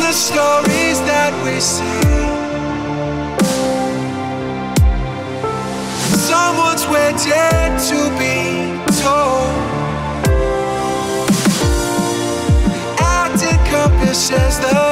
The stories that we see, someone's waiting to be told. Acting compasses the